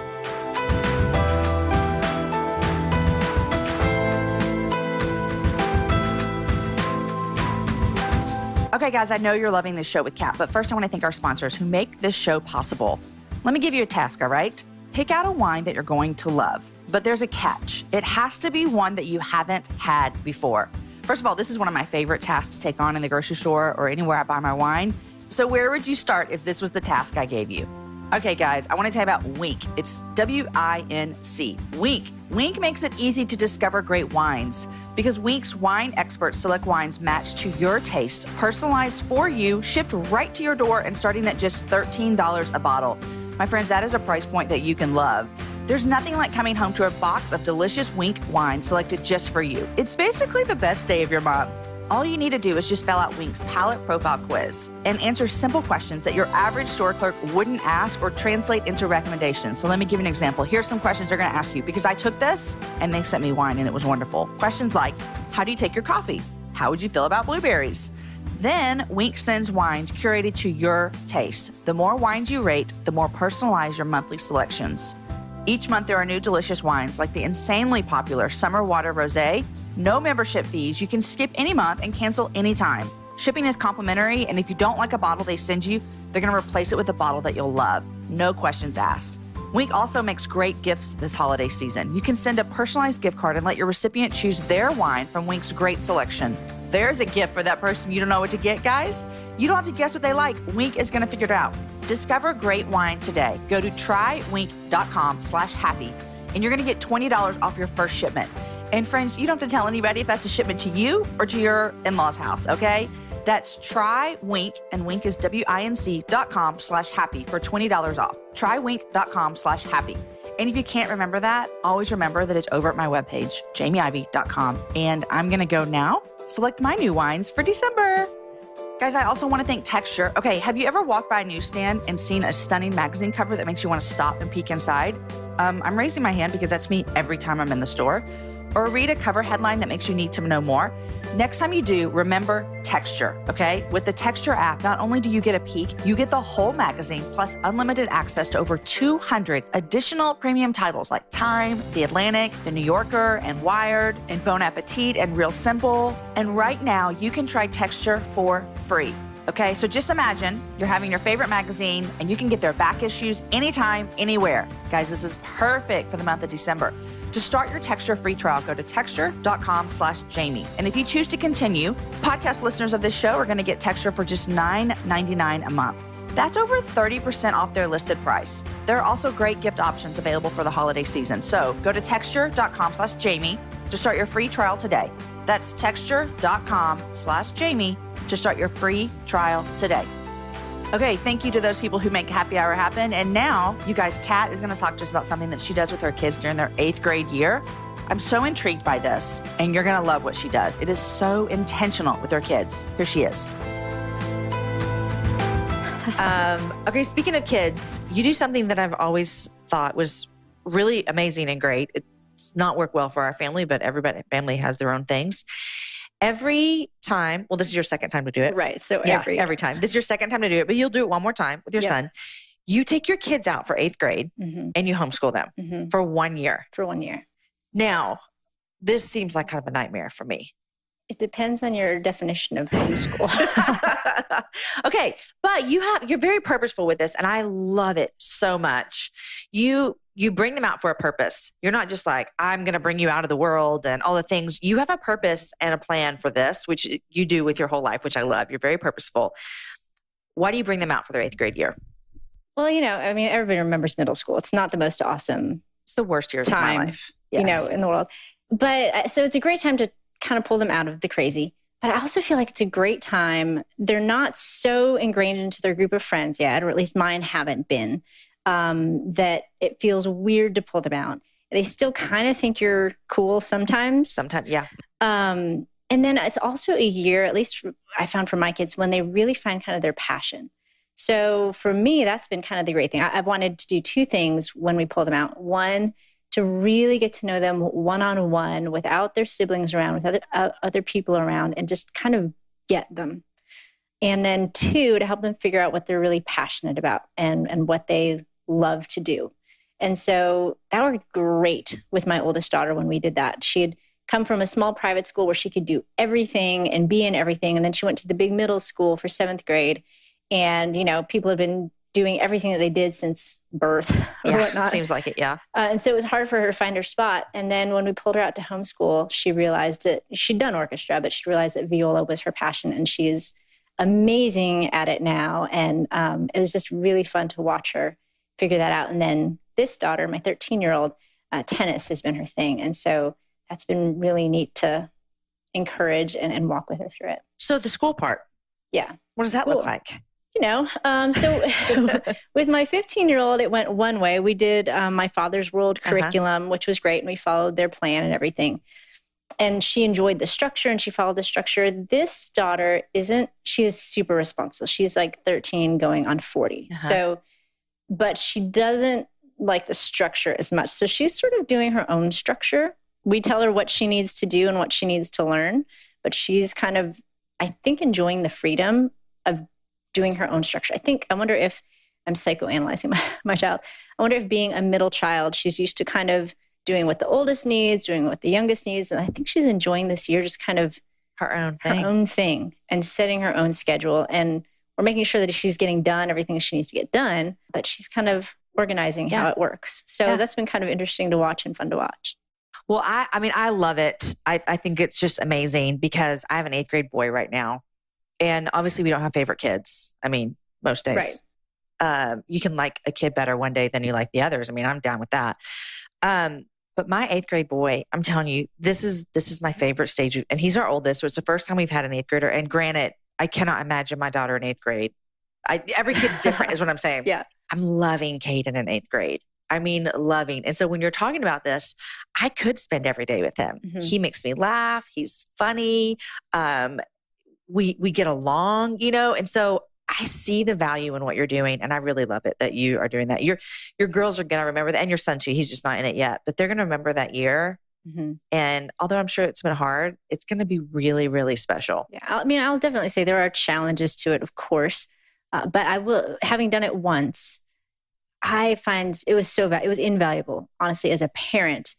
Okay, guys, I know you're loving this show with Kat, but first I want to thank our sponsors who make this show possible. Let me give you a task, all right? Pick out a wine that you're going to love, but there's a catch. It has to be one that you haven't had before. First of all, this is one of my favorite tasks to take on in the grocery store or anywhere I buy my wine. So where would you start if this was the task I gave you? Okay, guys, I want to tell you about Wink. It's W I N C. Wink. Wink makes it easy to discover great wines because Wink's wine experts select wines matched to your taste, personalized for you, shipped right to your door, and starting at just thirteen dollars a bottle. My friends, that is a price point that you can love. There's nothing like coming home to a box of delicious Wink wine selected just for you. It's basically the best day of your month. All you need to do is just fill out Wink's palate profile quiz and answer simple questions that your average store clerk wouldn't ask or translate into recommendations. So let me give you an example. Here's some questions they're going to ask you because I took this and they sent me wine and it was wonderful. Questions like, how do you take your coffee? How would you feel about blueberries? Then Wink sends wines curated to your taste. The more wines you rate, the more personalized your monthly selections. Each month, there are new delicious wines like the insanely popular Summer Water Rosé. No membership fees. You can skip any month and cancel anytime. Shipping is complimentary, and if you don't like a bottle they send you, they're going to replace it with a bottle that you'll love. No questions asked. Wink also makes great gifts this holiday season. You can send a personalized gift card and let your recipient choose their wine from Wink's great selection. There's a gift for that person you don't know what to get, guys. You don't have to guess what they like. Wink is going to figure it out. Discover great wine today. Go to trywink.com slash happy, and you're going to get twenty dollars off your first shipment. And friends, you don't have to tell anybody if that's a shipment to you or to your in-law's house, okay? That's TryWink, and Wink is W I N C dot com slash happy for twenty dollars off. TryWink.com slash happy. And if you can't remember that, always remember that it's over at my webpage, jamie ivey dot com. And I'm going to go now, select my new wines for December. Guys, I also want to thank Texture. Okay, have you ever walked by a newsstand and seen a stunning magazine cover that makes you want to stop and peek inside? Um, I'm raising my hand because that's me every time I'm in the store. Or read a cover headline that makes you need to know more. Next time you do, remember Texture, okay? With the Texture app, not only do you get a peek, you get the whole magazine, plus unlimited access to over two hundred additional premium titles like Time, The Atlantic, The New Yorker, and Wired, and Bon Appetit, and Real Simple. And right now, you can try Texture for free. Okay, so just imagine you're having your favorite magazine and you can get their back issues anytime, anywhere. Guys, this is perfect for the month of December. To start your Texture free trial, go to texture.com slash Jamie. And if you choose to continue, podcast listeners of this show are going to get Texture for just nine ninety-nine a month. That's over thirty percent off their listed price. There are also great gift options available for the holiday season. So go to texture.com slash Jamie to start your free trial today. That's texture.com slash Jamie to start your free trial today. Okay, thank you to those people who make Happy Hour happen. And now, you guys, Kat is going to talk to us about something that she does with her kids during their eighth grade year. I'm so intrigued by this, and you're going to love what she does. It is so intentional with her kids. Here she is. um, okay, speaking of kids, you do something that I've always thought was really amazing and great. It's not worked well for our family, but everybody family has their own things. Every time, well, this is your second time to do it. Right, so yeah, every. every time. This is your second time to do it, but you'll do it one more time with your yeah. son. You take your kids out for eighth grade mm-hmm. and you homeschool them mm-hmm. for one year. For one year. Now, this seems like kind of a nightmare for me. It depends on your definition of homeschool. Okay, but you have, you're very purposeful with this and I love it so much. You... You bring them out for a purpose. You're not just like, I'm going to bring you out of the world and all the things. You have a purpose and a plan for this, which you do with your whole life, which I love. You're very purposeful. Why do you bring them out for their eighth grade year? Well, you know, I mean, everybody remembers middle school. It's not the most awesome. It's the worst year of my life. Yes. You know, in the world. But so it's a great time to kind of pull them out of the crazy. But I also feel like it's a great time. They're not so ingrained into their group of friends yet, or at least mine haven't been. Um, that it feels weird to pull them out. They still kind of think you're cool sometimes. Sometimes, yeah. Um, and then it's also a year, at least I found for my kids, when they really find kind of their passion. So for me, that's been kind of the great thing. I, I've wanted to do two things when we pull them out. One, to really get to know them one-on-one without their siblings around, without other, uh, other people around, and just kind of get them. And then two, to help them figure out what they're really passionate about and, and what they love to do. And so that worked great with my oldest daughter when we did that. She had come from a small private school where she could do everything and be in everything. And then she went to the big middle school for seventh grade. And, you know, people had been doing everything that they did since birth or yeah, whatnot. Seems like it, yeah. Uh, and so it was hard for her to find her spot. And then when we pulled her out to homeschool, she realized that she'd done orchestra, but she realized that viola was her passion. And she's amazing at it now. And um, it was just really fun to watch her figure that out. And then this daughter, my thirteen-year-old, uh, tennis has been her thing. And so that's been really neat to encourage and, and walk with her through it. So the school part. Yeah. What does that well, look like? You know, um, so with my fifteen-year-old, it went one way. We did um, My Father's World curriculum, uh-huh. which was great. And we followed their plan and everything. And she enjoyed the structure and she followed the structure. This daughter isn't, she is super responsible. She's like thirteen going on forty. Uh-huh. So, but she doesn't like the structure as much. So she's sort of doing her own structure. We tell her what she needs to do and what she needs to learn, but she's kind of, I think, enjoying the freedom of doing her own structure. I think, I wonder if, I'm psychoanalyzing my, my child. I wonder if being a middle child, she's used to kind of doing what the oldest needs, doing what the youngest needs. And I think she's enjoying this year, just kind of her own thing, her own thing and setting her own schedule. And we're making sure that she's getting done everything she needs to get done, but she's kind of organizing yeah. how it works. So yeah. that's been kind of interesting to watch and fun to watch. Well, I, I mean, I love it. I, I think it's just amazing because I have an eighth grade boy right now. And obviously we don't have favorite kids. I mean, most days. Right. Uh, you can like a kid better one day than you like the others. I mean, I'm down with that. Um, but my eighth grade boy, I'm telling you, this is, this is my favorite stage. And he's our oldest. So it's the first time we've had an eighth grader. And granted, I cannot imagine my daughter in eighth grade. I, every kid's different is what I'm saying. Yeah. I'm loving Caden in eighth grade. I mean, loving. And so when you're talking about this, I could spend every day with him. Mm-hmm. He makes me laugh. He's funny. Um, we we get along, you know? And so I see the value in what you're doing, and I really love it that you are doing that. Your your girls are going to remember that, and your son too. He's just not in it yet, but they're going to remember that year. Mm-hmm. And although I'm sure it's been hard, it's going to be really, really special. Yeah, I mean, I'll definitely say there are challenges to it, of course, uh, but I will. Having done it once, I find it was so it was invaluable, honestly, as a parent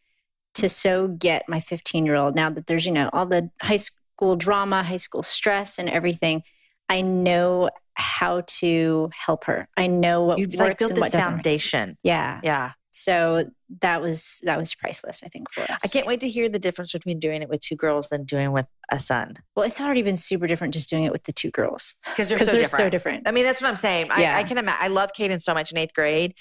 to so get my fifteen year old. Now that there's you know all the high school drama, high school stress, and everything, I know how to help her. I know what You've works like built and what this doesn't. Foundation. Yeah, yeah. So that was, that was priceless, I think, for us. I can't wait to hear the difference between doing it with two girls and doing it with a son. Well, it's already been super different just doing it with the two girls. Because they're, so, they're different. so different. I mean, that's what I'm saying. Yeah. I, I can imagine. I love Caden so much in eighth grade.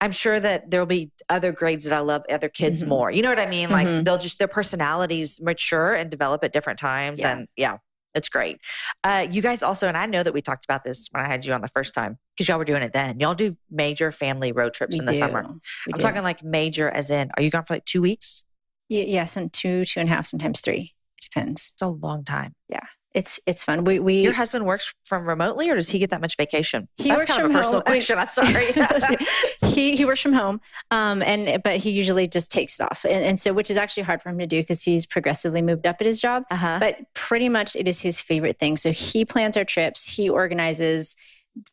I'm sure that there'll be other grades that I love other kids mm-hmm. more. You know what I mean? Like mm-hmm. they'll just, their personalities mature and develop at different times. Yeah. And yeah, it's great. Uh, you guys also, and I know that we talked about this when I had you on the first time, because y'all were doing it then. Y'all do major family road trips we in the do. summer. We I'm do. talking like major as in, are you gone for like two weeks? Yeah, yeah, some two, two and a half, sometimes three. It depends. It's a long time. Yeah, it's it's fun. We we Your husband works from remotely, or does he get that much vacation? He That's works kind from of a personal home. question. I'm sorry. he he works from home, um, and but he usually just takes it off, and, and so which is actually hard for him to do because he's progressively moved up at his job. Uh-huh. But pretty much it is his favorite thing. So he plans our trips. He organizes.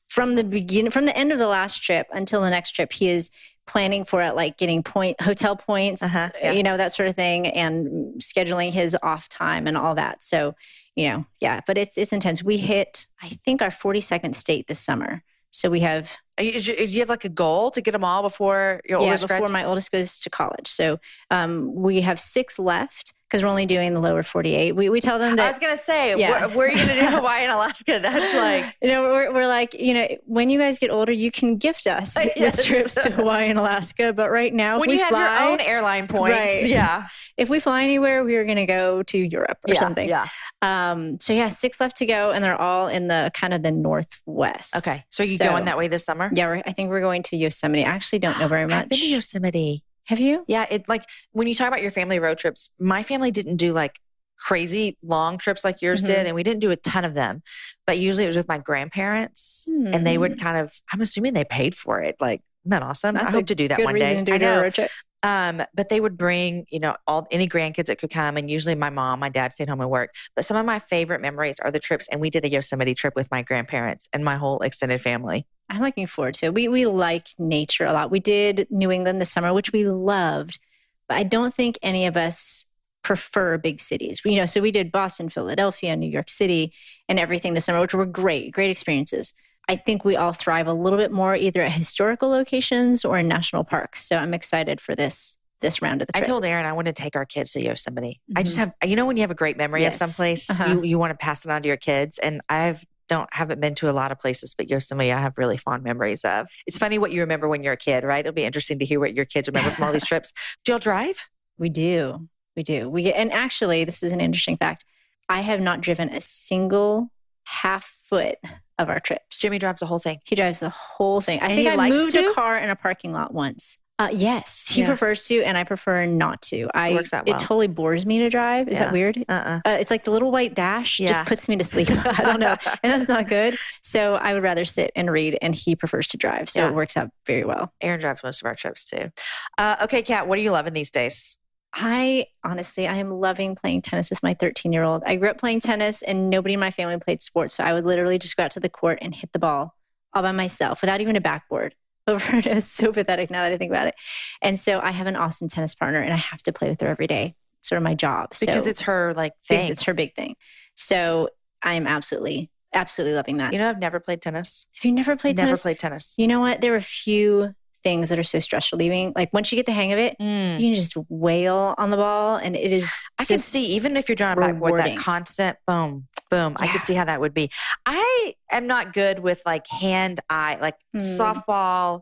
From the beginning, from the end of the last trip until the next trip, he is planning for it, like getting point hotel points, uh-huh, yeah. you know, that sort of thing, and scheduling his off time and all that. So, you know, yeah, but it's it's intense. We hit, I think, our forty-second state this summer. So we have. Do you, you have like a goal to get them all before your yeah, oldest? Yeah, before graduates? My oldest goes to college. So um, we have six left. Because we're only doing the lower forty-eight. We we tell them that. I was going to say, yeah. where, where are you going to do Hawaii and Alaska? That's like. You know, we're, we're like, you know, when you guys get older, you can gift us yes. with trips to Hawaii and Alaska. But right now, when if we fly. When you have your own airline points. Right. Yeah. If we fly anywhere, we are going to go to Europe or yeah, something. Yeah. Um, so yeah, six left to go. And they're all in the kind of the Northwest. Okay. So are you so, going that way this summer? Yeah. We're, I think we're going to Yosemite. I actually don't know very much. I've been to Yosemite. Have you? Yeah. It like when you talk about your family road trips, my family didn't do like crazy long trips like yours mm-hmm. did. And we didn't do a ton of them, but usually it was with my grandparents mm-hmm. and they would kind of, I'm assuming they paid for it. Like, isn't that awesome? That's I hope to do that one day. To do I know. A road trip. Um, but they would bring, you know, all any grandkids that could come. And usually my mom, my dad stayed home and worked. But some of my favorite memories are the trips. And we did a Yosemite trip with my grandparents and my whole extended family. I'm looking forward to it. We, we like nature a lot. We did New England this summer, which we loved, but I don't think any of us prefer big cities. We, you know, so we did Boston, Philadelphia, New York City, and everything this summer, which were great, great experiences. I think we all thrive a little bit more either at historical locations or in national parks. So I'm excited for this this round of the trip. I told Aaron I want to take our kids to Yosemite. Mm-hmm. I just have, you know, when you have a great memory yes. of someplace, uh-huh. you, you want to pass it on to your kids. And I've Don't haven't been to a lot of places, but Yosemite I have really fond memories of. It's funny what you remember when you're a kid, right? It'll be interesting to hear what your kids remember from all these trips. Do y'all drive? We do, we do. We and actually, this is an interesting fact. I have not driven a single half foot of our trips. Jimmy drives the whole thing. He drives the whole thing. I and think he I likes moved to? a car in a parking lot once. Uh, yes, he yeah. prefers to, and I prefer not to. I, it works out well. It totally bores me to drive. Is yeah. that weird? Uh-uh. Uh, it's like the little white dash yeah. just puts me to sleep. I don't know. And that's not good. So I would rather sit and read, and he prefers to drive. So yeah. it works out very well. Aaron drives most of our trips too. Uh, okay, Kat, what are you loving these days? I honestly, I am loving playing tennis with my thirteen-year-old. I grew up playing tennis, and nobody in my family played sports. So I would literally just go out to the court and hit the ball all by myself without even a backboard. Over it is so pathetic now that I think about it. And so I have an awesome tennis partner and I have to play with her every day. It's sort of my job. So, because it's her like thing. It's her big thing. So I'm absolutely, absolutely loving that. You know, I've never played tennis. Have you never played tennis? Never played tennis. You know what? There are a few things that are so stressful leaving. Like once you get the hang of it, mm. you can just wail on the ball and it is I can see, even if you're drawing a backboard, that constant boom, boom. Yeah. I can see how that would be. I am not good with like hand-eye, like mm. softball,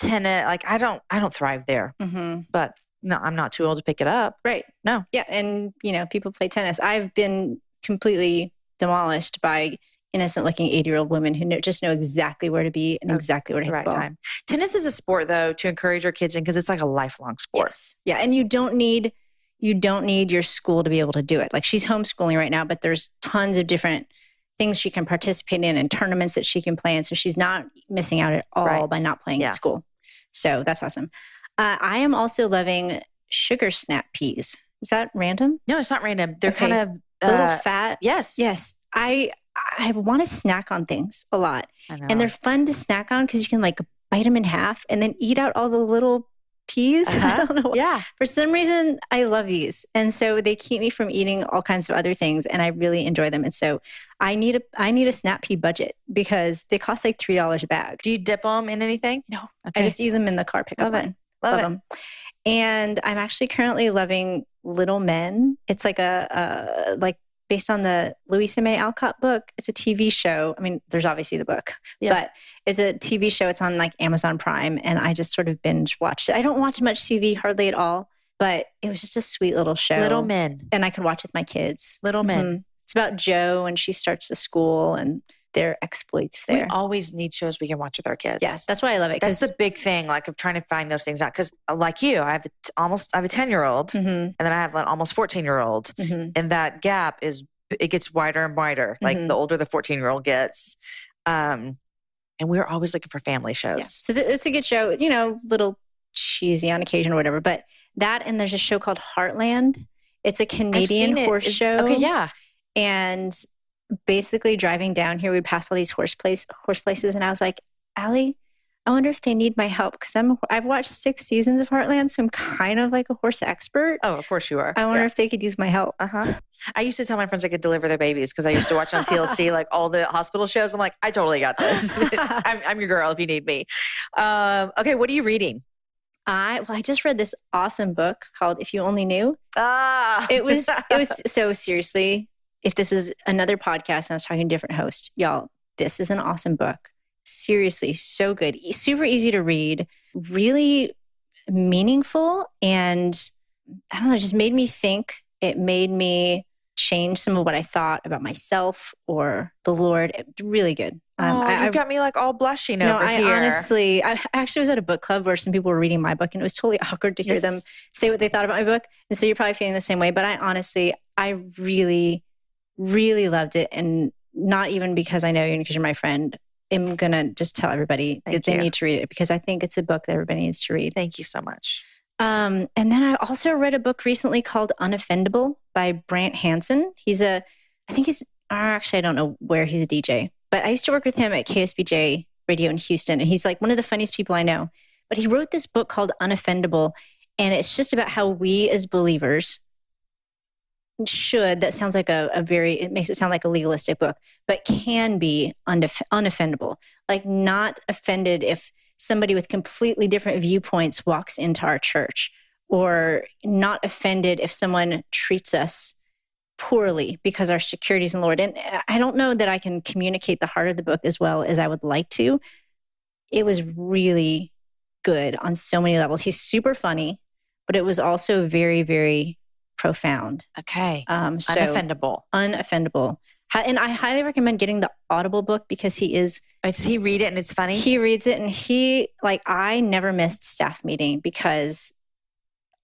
tennis. Like I don't, I don't thrive there, mm-hmm. but no, I'm not too old to pick it up. Right. No. Yeah. And you know, people play tennis. I've been completely demolished by innocent looking eighty year old women who know, just know exactly where to be and exactly where to hit right the ball. Time. Tennis is a sport though, to encourage your kids in, because it's like a lifelong sport. Yes. Yeah. And you don't need, you don't need your school to be able to do it. Like she's homeschooling right now, but there's tons of different things she can participate in and tournaments that she can play in. So she's not missing out at all right. by not playing yeah. at school. So that's awesome. Uh, I am also loving sugar snap peas. Is that random? No, it's not random. They're okay. kind of uh, a little fat. Yes. Yes. I I want to snack on things a lot. I know. And they're fun to snack on because you can like bite them in half and then eat out all the little peas. Uh-huh. I don't know. Yeah. For some reason, I love these. And so they keep me from eating all kinds of other things and I really enjoy them. And so I need a, I need a snap pea budget because they cost like three dollars a bag. Do you dip them in anything? No. Okay. I just eat them in the car pickup love line. It. Love, love it. them. And I'm actually currently loving Little Men. It's like a, a like based on the Louisa May Alcott book. It's a T V show. I mean, there's obviously the book, yeah. but it's a T V show. It's on like Amazon Prime. And I just sort of binge watched it. I don't watch much T V, hardly at all, but it was just a sweet little show. Little Men. And I could watch with my kids. Little Men. Mm-hmm. It's about Jo and she starts the school and their exploits there. We always need shows we can watch with our kids. Yeah, that's why I love it. That's the big thing, like of trying to find those things out. Because like you, I have a t- almost, I have a ten-year-old mm-hmm. and then I have an almost fourteen-year-old. Mm-hmm. And that gap is, it gets wider and wider. Mm-hmm. Like the older the fourteen-year-old gets. Um, and we're always looking for family shows. Yeah. So th- it's a good show, you know, little cheesy on occasion or whatever. But that, and there's a show called Heartland. It's a Canadian it. horse it's, show. Okay, yeah. And basically driving down here, we'd pass all these horse place horse places. And I was like, Allie, I wonder if they need my help. Cause I'm, I've watched six seasons of Heartland. So I'm kind of like a horse expert. Oh, of course you are. I wonder yeah. if they could use my help. Uh-huh. I used to tell my friends I could deliver their babies. Cause I used to watch on T L C, like all the hospital shows. I'm like, I totally got this. I'm, I'm your girl if you need me. Um, okay. What are you reading? I, well, I just read this awesome book called If You Only Knew. Ah, it was, it was so seriously, if this is another podcast and I was talking to different hosts, y'all, this is an awesome book. Seriously, so good. E- super easy to read, really meaningful. And I don't know, it just made me think. It made me change some of what I thought about myself or the Lord. It, really good. Um, oh, I, you've I, got me like all blushing no, over I here. Honestly, I actually was at a book club where some people were reading my book and it was totally awkward to hear yes. them say what they thought about my book. And so you're probably feeling the same way, but I honestly, I really... really loved it. And not even because I know you and because you're my friend, I'm going to just tell everybody Thank that you. they need to read it because I think it's a book that everybody needs to read. Thank you so much. Um, and then I also read a book recently called Unoffendable by Brant Hansen. He's a, I think he's, actually I don't know where he's a D J, but I used to work with him at K S B J radio in Houston. And he's like one of the funniest people I know, but he wrote this book called Unoffendable. And it's just about how we as believers should, that sounds like a, a very, it makes it sound like a legalistic book, but can be undef- unoffendable, like not offended if somebody with completely different viewpoints walks into our church, or not offended if someone treats us poorly because our security's in the Lord. And I don't know that I can communicate the heart of the book as well as I would like to. It was really good on so many levels. He's super funny, but it was also very, very profound. Okay. Um, so unoffendable. Unoffendable. And I highly recommend getting the Audible book because he is... Does he read it and it's funny? He reads it and he... Like, I never missed staff meeting because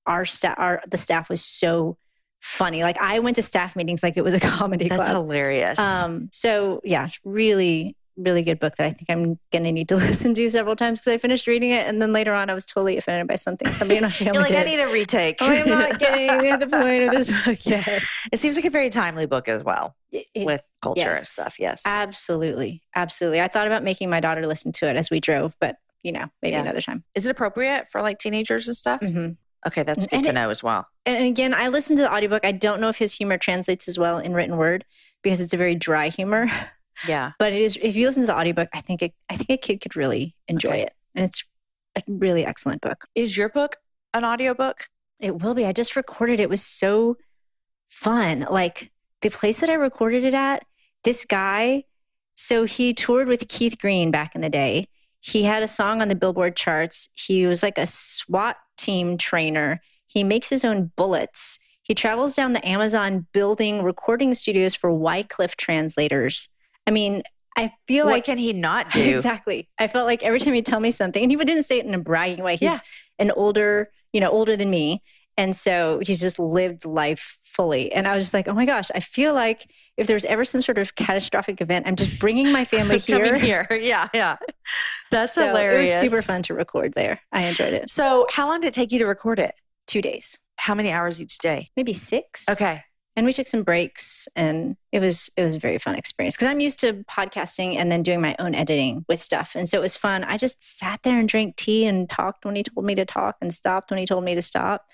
our sta- our the staff was so funny. Like, I went to staff meetings like it was a comedy That's club. That's hilarious. Um, so, yeah, really, really good book that I think I'm going to need to listen to several times because I finished reading it and then later on I was totally offended by something. Somebody in my family You're like, did. I need a retake. Oh, I'm not getting at the point of this book yet. It seems like a very timely book as well it, with culture yes. and stuff. Yes. Absolutely. Absolutely. I thought about making my daughter listen to it as we drove, but you know, maybe yeah. another time. Is it appropriate for like teenagers and stuff? Mm-hmm. Okay. That's good and to it, know as well. And again, I listened to the audiobook. I don't know if his humor translates as well in written word because it's a very dry humor. Yeah. But it is, if you listen to the audiobook, I think it, I think a kid could really enjoy okay. it. And it's a really excellent book. Is your book an audiobook? It will be. I just recorded it. It was so fun. Like the place that I recorded it at, this guy, so he toured with Keith Green back in the day. He had a song on the Billboard charts. He was like a SWAT team trainer. He makes his own bullets. He travels down the Amazon building recording studios for Wycliffe translators. I mean, I feel what like... What can he not do? Exactly. I felt like every time he'd tell me something, and he didn't say it in a bragging way. He's yeah. an older, you know, older than me. And so he's just lived life fully. And I was just like, oh my gosh, I feel like if there's ever some sort of catastrophic event, I'm just bringing my family here. here. Yeah, yeah. That's so hilarious. It was super fun to record there. I enjoyed it. So how long did it take you to record it? Two days. How many hours each day? Maybe six. Okay. And we took some breaks, and it was it was a very fun experience because I'm used to podcasting and then doing my own editing with stuff. And so it was fun. I just sat there and drank tea and talked when he told me to talk and stopped when he told me to stop.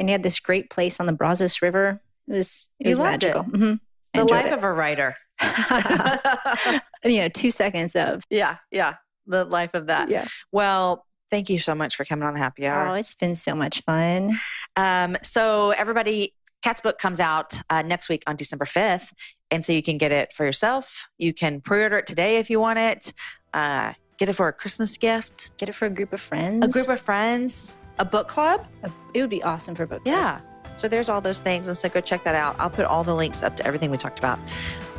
And he had this great place on the Brazos River. It was it you was magical. It. Mm-hmm. The life it. of a writer. You know, two seconds of. Yeah, yeah. The life of that. Yeah. Well, thank you so much for coming on the Happy Hour. Oh, it's been so much fun. Um, so everybody, Kat's book comes out uh, next week on December fifth. And so you can get it for yourself. You can pre-order it today if you want it. Uh, get it for a Christmas gift. Get it for a group of friends. A group of friends. A book club. It would be awesome for book club. Yeah. So there's all those things. And so go check that out. I'll put all the links up to everything we talked about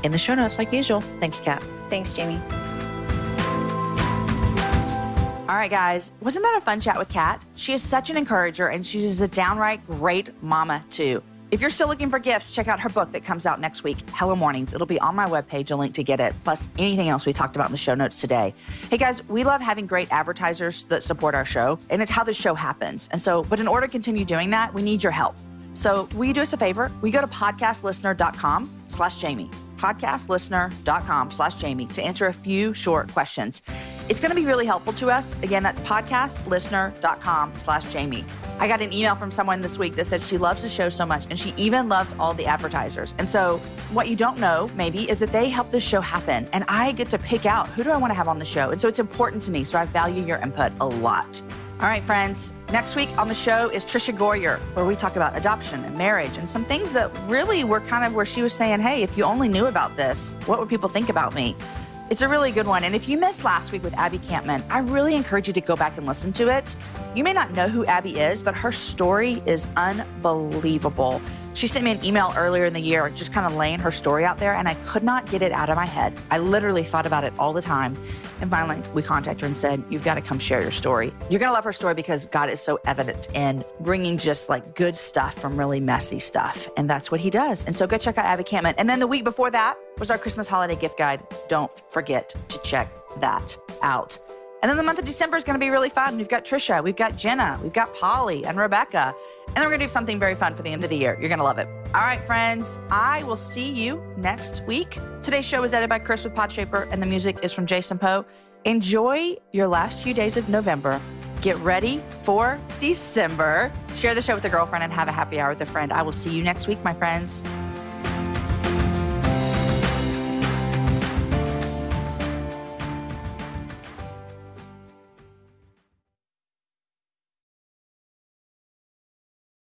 in the show notes like usual. Thanks, Kat. Thanks, Jamie. All right, guys. Wasn't that a fun chat with Kat? She is such an encourager, and she is a downright great mama, too. If you're still looking for gifts, check out her book that comes out next week, Hello Mornings. It'll be on my webpage, a link to get it, plus anything else we talked about in the show notes today. Hey, guys, we love having great advertisers that support our show, and it's how the show happens. And so, but in order to continue doing that, we need your help. So will you do us a favor? We go to podcastlistener.com slash Jamie, podcastlistener.com slash Jamie to answer a few short questions. It's going to be really helpful to us. Again, that's podcastlistener.com slash Jamie. I got an email from someone this week that said she loves the show so much, and she even loves all the advertisers. And so what you don't know, maybe, is that they help this show happen, and I get to pick out who do I want to have on the show. And so it's important to me, so I value your input a lot. All right, friends, next week on the show is Trisha Goyer, where we talk about adoption and marriage and some things that really were kind of where she was saying, hey, if you only knew about this, what would people think about me? It's a really good one. And if you missed last week with Abby Campman, I really encourage you to go back and listen to it. You may not know who Abby is, but her story is unbelievable. She sent me an email earlier in the year just kind of laying her story out there, and I could not get it out of my head. I literally thought about it all the time. And finally, we contacted her and said, you've got to come share your story. You're going to love her story because God is so evident in bringing just like good stuff from really messy stuff. And that's what he does. And so go check out Abby Campman. And then the week before that was our Christmas holiday gift guide. Don't forget to check that out. And then the month of December is going to be really fun. We've got Trisha, we've got Jenna, we've got Polly and Rebecca. And then we're going to do something very fun for the end of the year. You're going to love it. All right, friends, I will see you next week. Today's show is edited by Chris with Podshaper, and the music is from Jason Poe. Enjoy your last few days of November. Get ready for December. Share the show with a girlfriend and have a happy hour with a friend. I will see you next week, my friends.